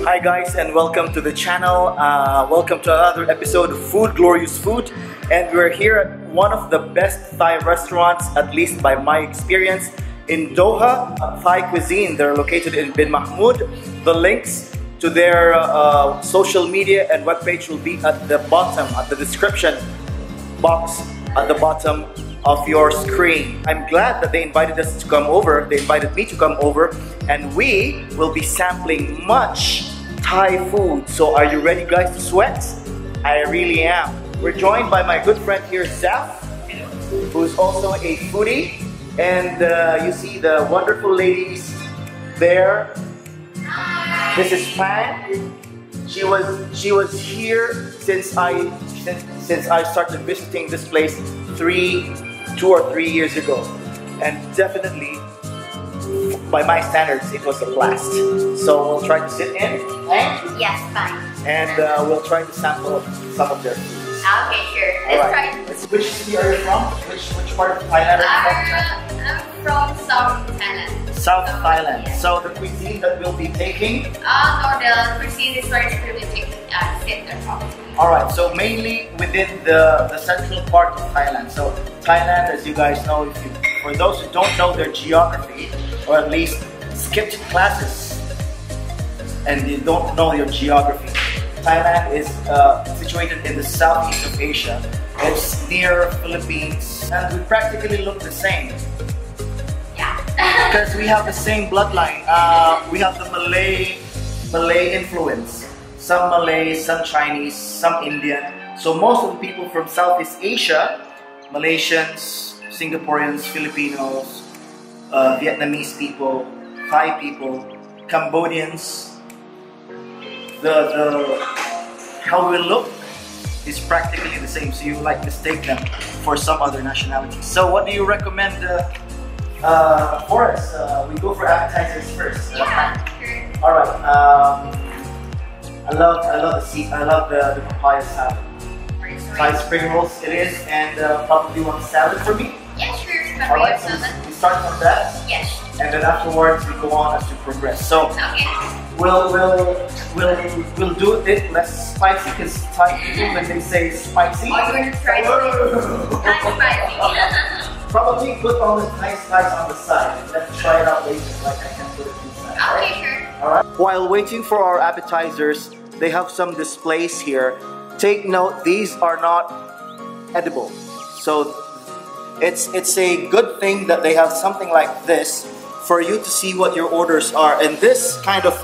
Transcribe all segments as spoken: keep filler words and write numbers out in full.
Hi guys, and welcome to the channel. Uh, welcome to another episode of Food Glorious Food, and we're here at one of the best Thai restaurants, at least by my experience, in Doha. Thai cuisine. They're located in Bin Mahmoud. The links to their uh, social media and webpage will be at the bottom, at the description box at the bottom of your screen. I'm glad that they invited us to come over. They invited me to come over, and we will be sampling much Thai food. So are you ready guys to sweat? I really am. We're joined by my good friend here, Zaf, who's also a foodie. And uh, you see the wonderful ladies there. Hi. This is Pan. She was she was here since I since since I started visiting this place three, two or three years ago, and definitely by my standards, it was a blast. So we'll try to sit in. And, yes, fine. And uh, we'll try to sample some of their foods. Okay, sure. Let's right. try it. Which city are you from? Which which part of Thailand are you from? I'm from South Thailand. South so, Thailand. Yes. So the cuisine that we'll be taking? Uh, no, the cuisine is where we'll be taking uh, center of. All right. So mainly within the the central part of Thailand. So Thailand, as you guys know, if you, for those who don't know their geography, or at least skipped classes and you don't know your geography, Thailand is uh, situated in the southeast of Asia. It's near Philippines, and we practically look the same. Yeah. Because we have the same bloodline. Uh, we have the Malay, Malay influence. Some Malay, some Chinese, some Indian. So most of the people from Southeast Asia, Malaysians, Singaporeans, Filipinos, Uh, Vietnamese people, Thai people, Cambodians, the, the how we look is practically the same, so you like mistake them for some other nationality. So what do you recommend uh, uh, for us? Uh, we go for appetizers first. Uh, yeah, sure. All right. Um, I love I love the seat. I love the, the papaya salad. Thai spring rolls it is, and uh, probably one salad for me. Yeah, sure. All right, so we start from that, yes, and then afterwards we go on as to progress. So okay. we'll we'll we'll we'll do it less spicy, because Thai people, when they say spicy, oh, you're gonna try spicy. Probably put all the nice spice on the side. Let's try it out later. Like I can put it inside. Okay, sure. All right. While waiting for our appetizers, they have some displays here. Take note, these are not edible. So. It's, it's a good thing that they have something like this for you to see what your orders are. And this kind of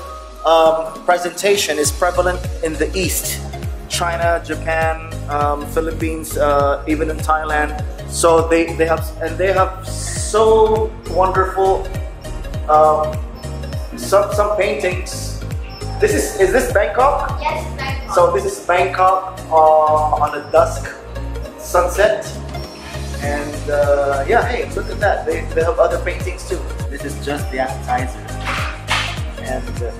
um, presentation is prevalent in the East. China, Japan, um, Philippines, uh, even in Thailand. So they, they have, and they have so wonderful um, some, some paintings. This is, is this Bangkok? Yes, Bangkok. So this is Bangkok uh, on a dusk sunset. And uh, yeah, hey, look at that. They, they have other paintings too. This is just the appetizer. And uh,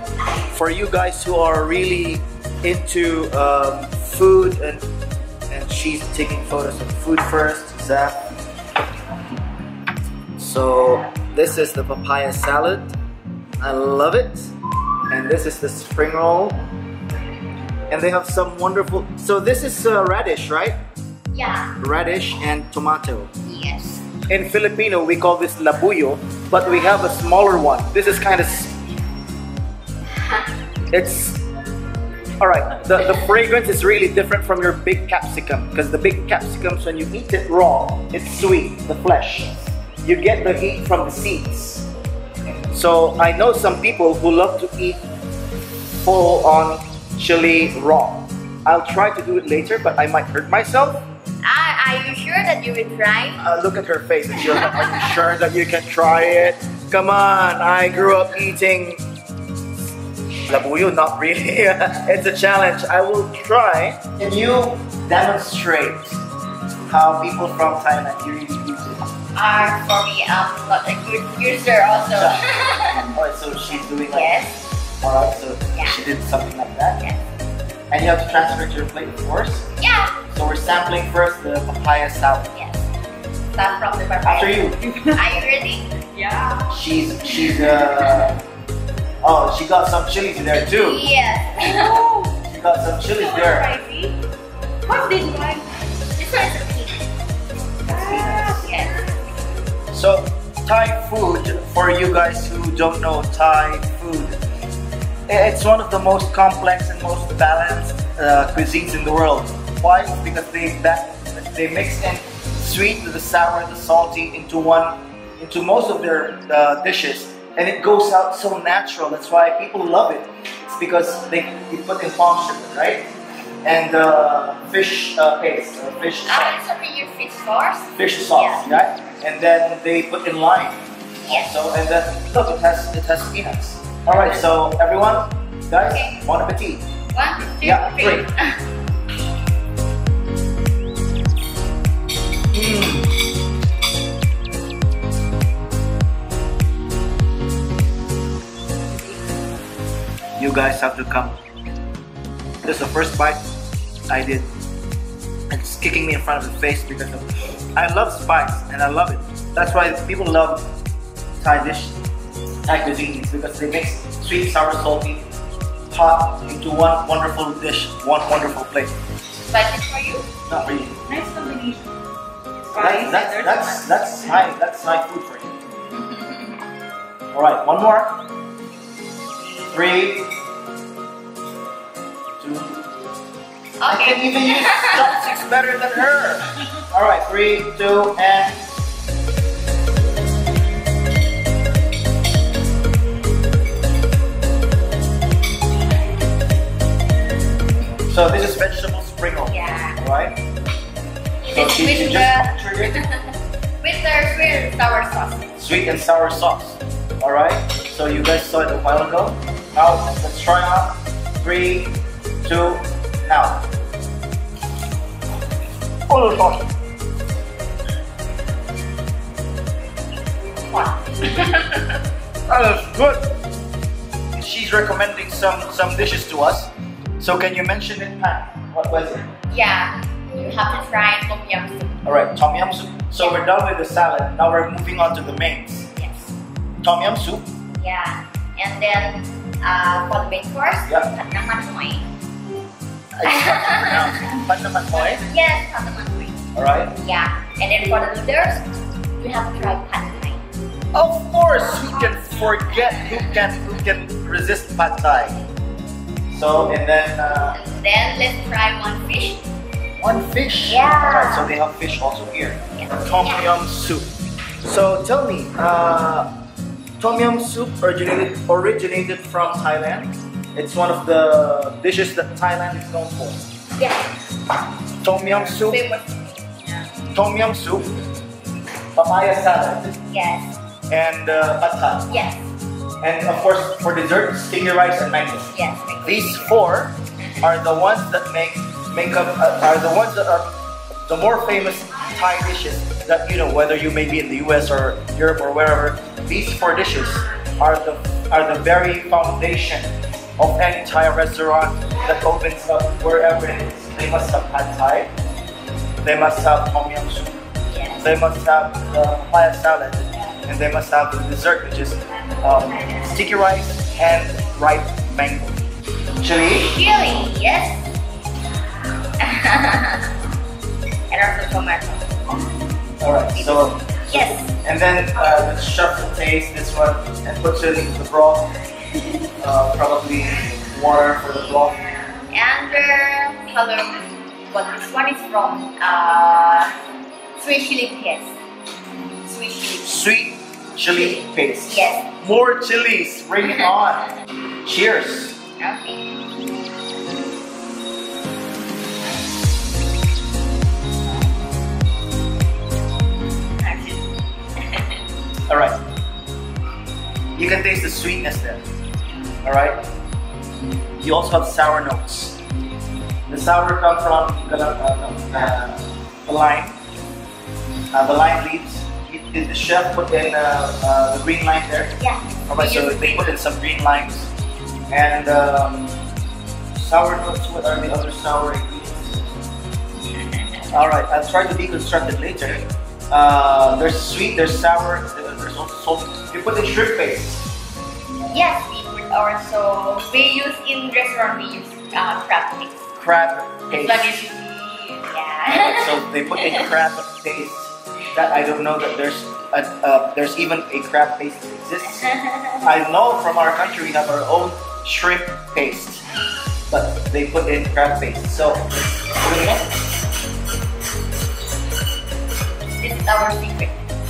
for you guys who are really into um, food, and and she's taking photos of food first, Zach. So this is the papaya salad. I love it. And this is the spring roll. And they have some wonderful. So this is uh, radish, right? Yeah. Radish and tomato. Yes. In Filipino, we call this labuyo, but we have a smaller one. This is kind of. It's. All right. The, the fragrance is really different from your big capsicum, because the big capsicums, when you eat it raw, it's sweet, the flesh. You get the heat from the seeds. So I know some people who love to eat full on chili raw. I'll try to do it later, but I might hurt myself. Are you sure that you will try? Uh, look at her face. Are you sure that you can try it? Come on, I grew up eating labuyo, not really. It's a challenge. I will try. Can you demonstrate how people from Thailand really use it? Ah, uh, for me, I'm not a good user also. Alright, so she's doing like yes. Alright, so yeah. She did something like that. Yes. And you have to transfer to your plate, of course? Yeah. So we're sampling first the papaya salad. Yes. Start from the papaya. After you. Are you ready? Yeah. She's, she's, uh... oh, she got some chilies there too. Yes. She got some chilies so there. Spicy. What's this one? This one is peanuts. Ah, yes. So, Thai food, for you guys who don't know Thai food, it's one of the most complex and most balanced uh, cuisines in the world. Why? Because they that, they mix in sweet, the sour, the salty into one, into most of their uh, dishes, and it goes out so natural. That's why people love it. It's because they you put in palm sugar, right? And uh, fish uh, paste, uh, fish. Ah, it's over your fish sauce. Fish sauce, yeah. Right? And then they put in lime. Yes. So and then look, it has it has peanuts. All right, so everyone, guys, okay. Bon appetit. One, two, yeah, three. Mm. You guys have to come. This is the first bite I did. It's kicking me in front of the face because of, I love spice and I love it. That's why people love Thai dishes. Thai cuisine is because they mix sweet, sour, salty, hot into one wonderful dish, one wonderful plate. Spicy for you? Not for you. Nice combination. Spice. That's that's that's Thai. That's Thai food for you. All right, one more. Three, two. Okay. I can even use chopsticks better than her. All right, three, two, and. So this is vegetable sprinkle, yeah. Right? So she, she just punctured it. With the sweet and sour sauce. Sweet and sour sauce. Alright, so you guys saw it a while ago. Now, let's try out. Three, two, now. Oh, sauce. Wow. That is good. She's recommending some, some dishes to us. So can you mention it, Pan? What was it? Yeah, you have to try Tom Yum soup. Alright, Tom Yum soup. So we're done with the salad. Now we're moving on to the mains. Yes. Tom Yum soup. Yeah. And then uh, for the main course, yeah. Pad Thai. I can't pronounce it. Pad Thai? Yes, Pad Thai. Alright. Yeah. And then for the noodles, you have to try Pad Thai. Of course, who can forget? Who can who can resist Pad Thai? So, and then... Uh, and then let's try one fish. One fish? Yeah. Alright, so they have fish also here. Yeah. Tom yeah. Yum soup. So tell me, uh, Tom Yum soup originated, originated from Thailand. It's one of the dishes that Thailand is known for. Yeah. Tom Yum soup. Yeah. Tom Yum soup. Papaya salad. Yes. And uh, pad thai. Yes. And of course, for dessert, sticky rice and mango. Yes. These four are the ones that make make up uh, are the ones that are the more famous Thai dishes. That you know, whether you may be in the U S or Europe or wherever, these four dishes are the are the very foundation of any Thai restaurant that opens up wherever it is. They must have pad Thai. They must have tom yum soup. Yes. They must have uh, papaya salad, and they must have the dessert, which is. Um, sticky rice and ripe mango. Chili? Chili, yes. And also tomato. Alright, so. Yes. And then uh, let's shuffle the taste this one and put it into the broth. Uh, probably water for the broth. And the color, but this one is from uh, sweet chili paste. Sweet chili. Sweet. Chili paste. Yes. More chilies. Bring it on. Cheers. Okay. All right. You can taste the sweetness there. All right. You also have sour notes. The sour comes from the, uh, the lime, uh, the lime leaves. Did the chef put in uh, uh, the green lime there? Yeah. Alright, so they put in some green limes and um, Sourdoughs, what are the other sour ingredients? Alright, I'll try to deconstruct it later. Uh, there's sweet, there's sour, there's also salt. You put in shrimp paste? Yes, we put also. We use in restaurant, we use uh, crab paste. Crab paste. It's like yeah. So they put in crab paste. That I don't know that there's a, uh, there's even a crab paste that exists. I know from our country we have our own shrimp paste, but they put in crab paste. So this is our secret.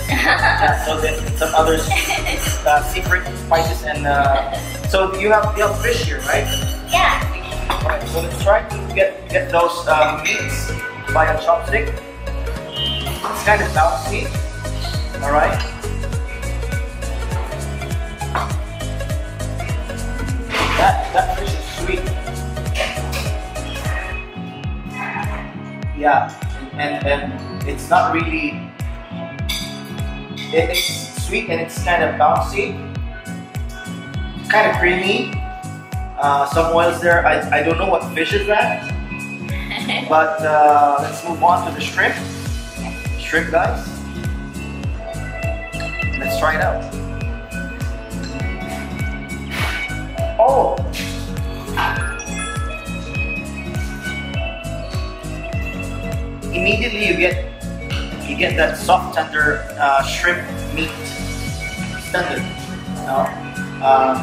Yeah, so then some other uh, secret spices and uh, so you have you have fish here, right? Yeah. Alright, so let's try to get get those uh, meats by a chopstick. It's kind of bouncy, alright? That, that fish is sweet. Yeah, and, and it's not really... It, it's sweet and it's kind of bouncy. Kind of creamy. Uh, some oils there, I, I don't know what fish is that. But uh, let's move on to the shrimp. Shrimp, guys. Let's try it out. Oh! Immediately you get you get that soft, tender uh, shrimp meat. Standard. No? Uh,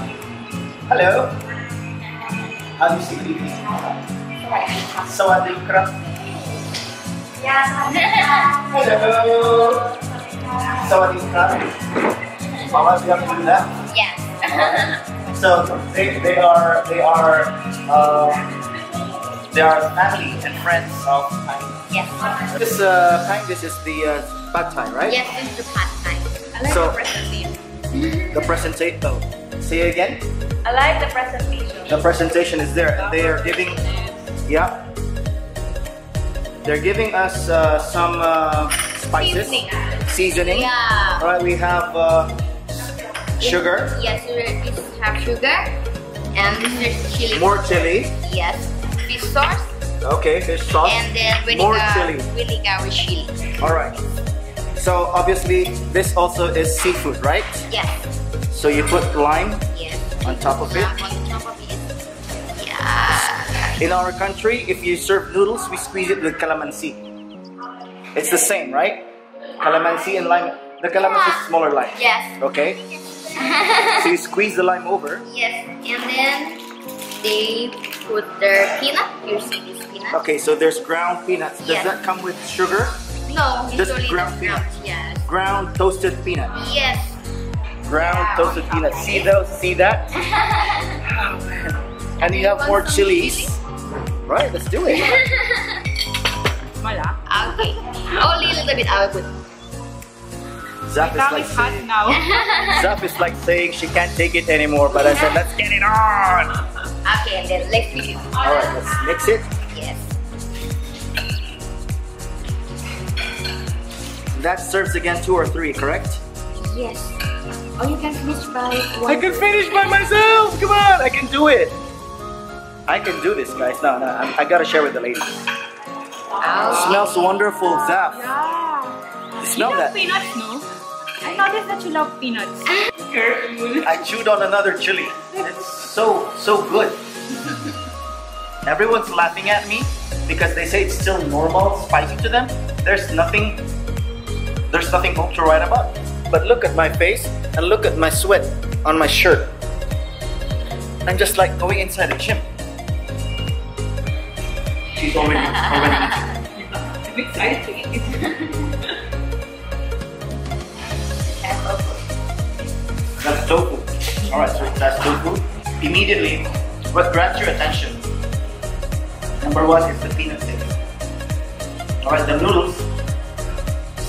hello. How do you say Filipino? Sawasdee ka. Hello. Sawasdee ka. Mama, do you have to do that? Yes. Right. So they, they are they are uh, they are family and friends of Thai. Yes. This uh, Thai, this is the uh, Pad Thai, right? Yes, this is the Pad Thai. I like so, the presentation. The presentation. Oh, say it again. I like the presentation. The presentation is there, and they are giving. Yeah. They're giving us uh, some uh, spices, seasoning. seasoning. Yeah. All right, we have uh, sugar. Yes, we have sugar, and this is chili. More chili. Yes, fish sauce. Okay, fish sauce. And then vinegar, more chili. Vinegar with chili. All right. So obviously, this also is seafood, right? Yes. So you put lime. Yes. On top of it. On top of it. Yeah. In our country, if you serve noodles, we squeeze it with calamansi. It's the same, right? Calamansi and lime. The calamansi is smaller lime. Yes. Okay. So you squeeze the lime over. Yes. And then they put their peanut. Here's this peanut. Okay, so there's ground peanuts. Does yes. that come with sugar? No. Just ground peanuts. Yes. Ground toasted peanut. Yes. Ground wow. toasted peanut. See those? See that? Oh, man. And you have more chilies. Chili? Right, let's do it. Okay. Only a little bit I will put. Zap is like hot saying, now. Zap is like saying she can't take it anymore, but I said let's get it on. Okay, and then let's mix it. Alright, let's mix it. Yes. That serves again two or three, correct? Yes. Oh, you can finish by one. I can finish by myself! Come on, I can do it! I can do this, guys. No, no, I, I gotta share with the ladies. Oh. Smells wonderful, Zaf. Yeah. You smell you love that. Peanuts, no? I noticed that you love peanuts. Careful. I chewed on another chili. It's so, so good. Everyone's laughing at me because they say it's still normal, spicy to them. There's nothing, there's nothing to write about. But look at my face and look at my sweat on my shirt. I'm just like going inside a gym. She's already, already eating. I'm excited to eat it. That's tofu. Alright, so that's tofu. Immediately, what grabs your attention? Number one is the peanut stick. Alright, the noodles.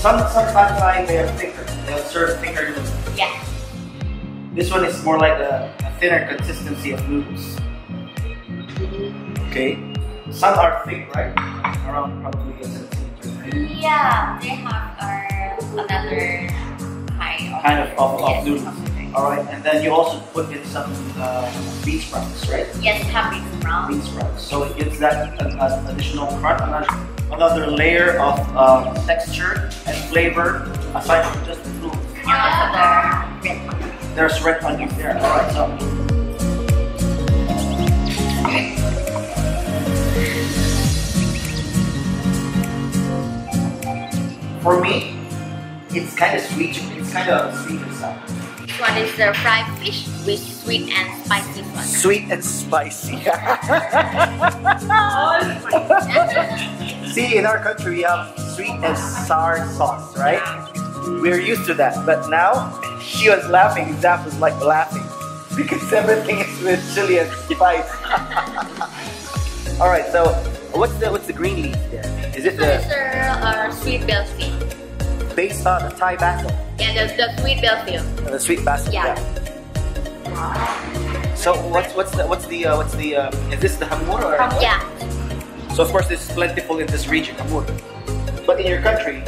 Some some Pad Thai they are thicker. They'll serve thicker noodles. Yeah. This one is more like a, a thinner consistency of noodles. Okay. Some are thick, right? Around probably a centimeter. Yeah, they have our, another kind of, kind of, of, yes, of noodles. Alright, and then you also put in some uh, bean sprouts, right? Yes, have bean sprouts. Bean sprouts. So it gives that an, an additional crunch, another layer of uh, texture and flavor aside from just the fruit. Yeah, the red onion. There's red onion there. Alright, so. For me, it's kind of sweet. It's kind of sweet inside. This one is the fried fish with sweet and spicy one. Sweet and spicy. See, in our country we have sweet and sour sauce, right? We're used to that, but now she was laughing. Zaf was like laughing because everything is with chili and spice. All right, so. What's the what's the green leaf there? Is it the uh, sweet bell seed? Based on the Thai basil. Yeah, the, the sweet bell seed. The sweet basil. Yeah. yeah. So what's what's the what's the uh, what's the um, is this the hamur or? Hamur. Yeah. So of course this is plentiful in this region, hamur. But in your country,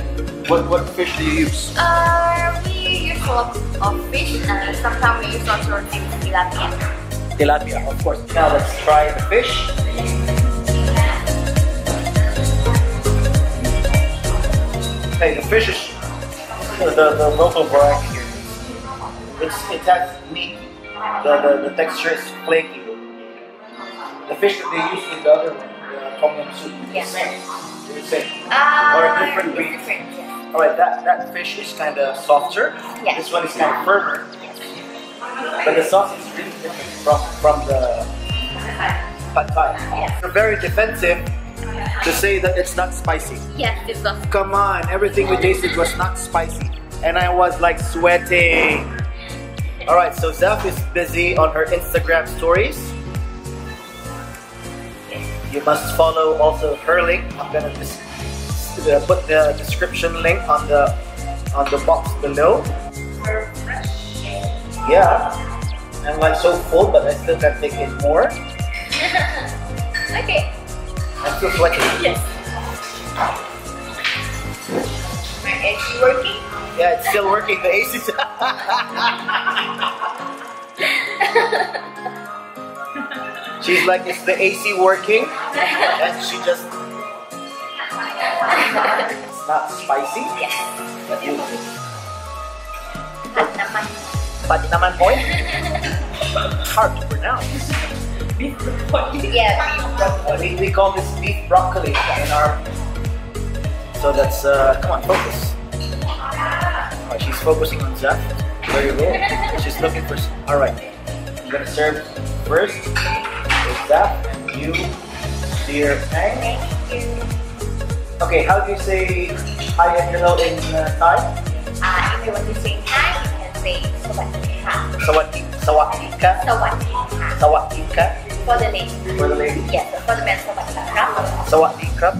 what what fish do you use? Uh, we use a lot of fish, and sometimes we use also tilapia. Tilapia, of course. Now let's try the fish. Okay, the fish is the, the, the local variety here. It's, it has meat. The, the, the texture is flaky. The fish that they use in the other one, the Tom Yum soup, yes. It's the same. Uh, or a different breed. Yes. Alright, that, that fish is kind of softer. Yes. This one is kind of firmer. Yes. But the sauce is really different from, from the Pad Thai. Yes. They're very defensive. To say that it's not spicy. Yes, it's not. Come on, everything we tasted was not spicy. And I was like sweating. Alright, so Zaf is busy on her Instagram stories. You must follow also her link. I'm gonna just put the description link on the on the box below. Yeah. I'm like so full, but I still can take in more. Okay. I'm still sweating. Yes. My A C working? Yeah, it's still working. The A C is... She's like, is the A C working? And she just... It's not spicy. Yes. But you... Pat naman. Pat naman boy? Hard to pronounce. Beef broccoli. Yeah, beef. We, we call this beef broccoli in our. So that's uh, come on, focus. Oh, she's focusing on Zaf. There you go. She's looking for. All right, I'm gonna serve first. With Zaf and you, dear. Thank you. Okay, how do you say hi and hello in uh, Thai? Uh, if you want to say hi, you can say Sawasdee ka. Sawasdee. Sawasdee ka. Sawasdee. Sawasdee ka. For the lady. For the lady? Yes, for the man. Sawasdee ka.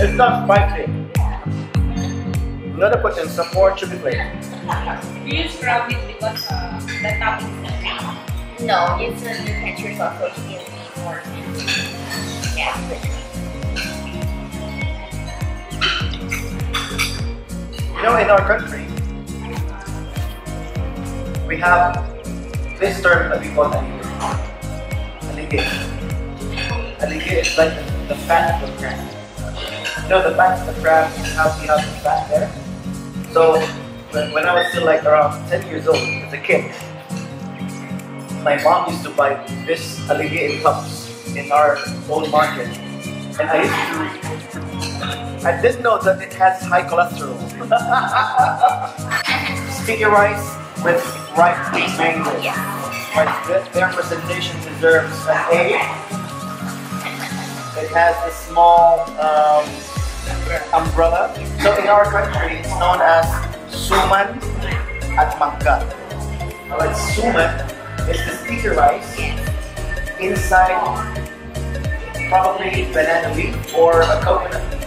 It's not spicy. I'm gonna put in some more chili flakes. Do you scrub it because uh, the top is not? No, it's a new texture sauce, so it gives me more. Yeah. You know, in our country, we have this term that we call aligue. Aligue is like the fat of the crab. You know the fat of the crab, how we have the fat there? So when I was still like around ten years old as a kid, my mom used to buy this aligue in cups in our old market. And I used to, I didn't know that it has high cholesterol. Sticky rice with ripe mango. Yeah. Like their presentation deserves an A. It has a small um, umbrella. So in our country, it's known as suman at mangga. Now it's suman. It's the sticky rice inside probably banana leaf or a coconut leaf.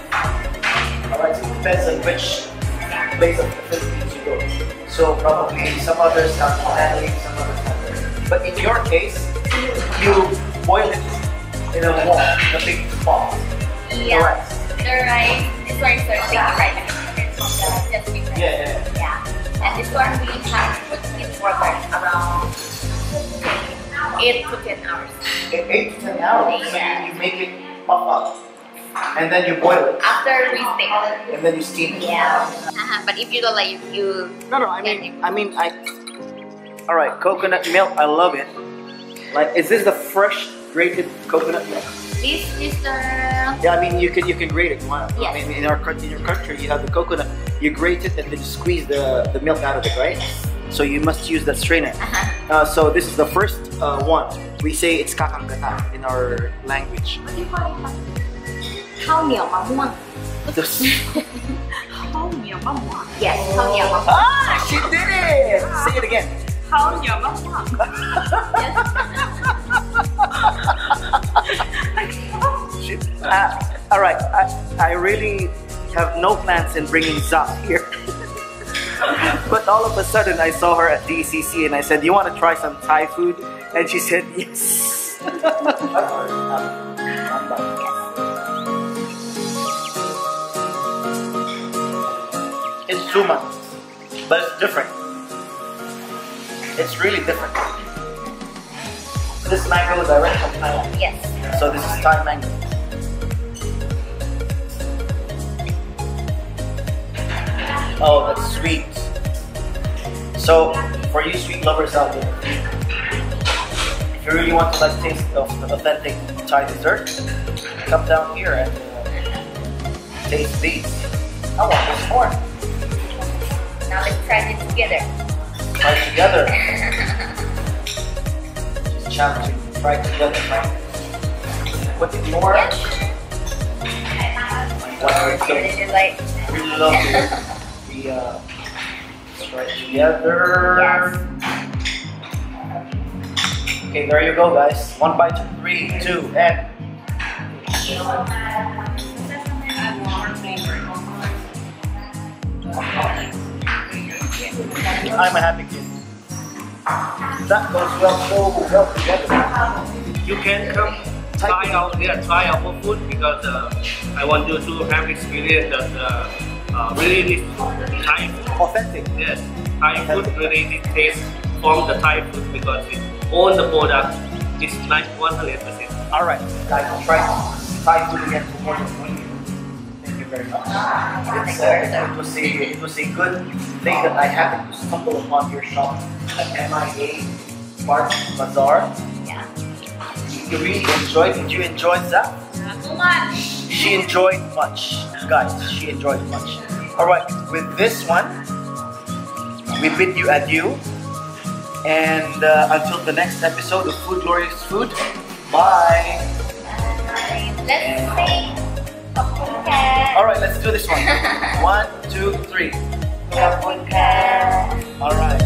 Alright, so it depends on which place of the Philippines you go. So probably some others have banana leaves, some others have. But in your case, you boil it in a wok, a big pot. Yeah. Correct. the rice. This one is serving the rice and just different. Yeah, yeah. Yeah. And this one we have put in water around eight to ten hours. Eight to ten hours. So you, you make it pop up. And then you boil it. After we steam it. And then you steam it. Yeah. Uh-huh. But if you don't like it, you... No, no, I mean, I mean, I... Alright, coconut milk, I love it. Like, is this the fresh grated coconut milk? This is the... Yeah, I mean, you can, you can grate it. Wow. Yes. I mean, in, our, in your country, you have the coconut. You grate it and then you squeeze the, the milk out of it, right? Yes. So you must use that strainer. Uh-huh. uh, so this is the first uh, one. We say it's kakanggata in our language. What do you call it? Yes, ah, she did it! Say it again. uh, Alright, I, I really have no plans in bringing Zap here. But all of a sudden I saw her at D C C and I said, "You want to try some Thai food?" And she said, "Yes." It's suman, but it's different. It's really different. This mango is direct from Thailand. Yes. So this is Thai mango. Oh, that's sweet. So, for you sweet lovers out there, if you really want to like taste of authentic Thai dessert, come down here and uh, taste these. I want this more. Now let's try it together. Try it together. It's challenging. Try it together. Right? Put it more. Yes. Wow, it's so like... really lovely. The, uh, let's try it together. Yes. Okay, there you go, guys. One bite, two, three, two, and. Wow. I'm a happy kid. That goes well, so well together. You can come try out here, try our food because uh, I want you to have experience that uh, uh, really this Thai food. Authentic. Yes, Thai authentic. Food really tastes from the Thai food because we own the product. It's like one hundred percent. All right, I will try Thai food again for more than one year. Thank you very much. It's, uh, it was a, it was a good thing that I happened to stumble upon your shop at M I A Market Bazaar. Yeah. You really enjoyed? Did you enjoy that? Not so much. She enjoyed much, guys. She enjoyed much. All right. With this one, we bid you adieu, and uh, until the next episode of Food Glorious Food. Bye. Let's say. All right. Let's do this one. One, two, three. All right.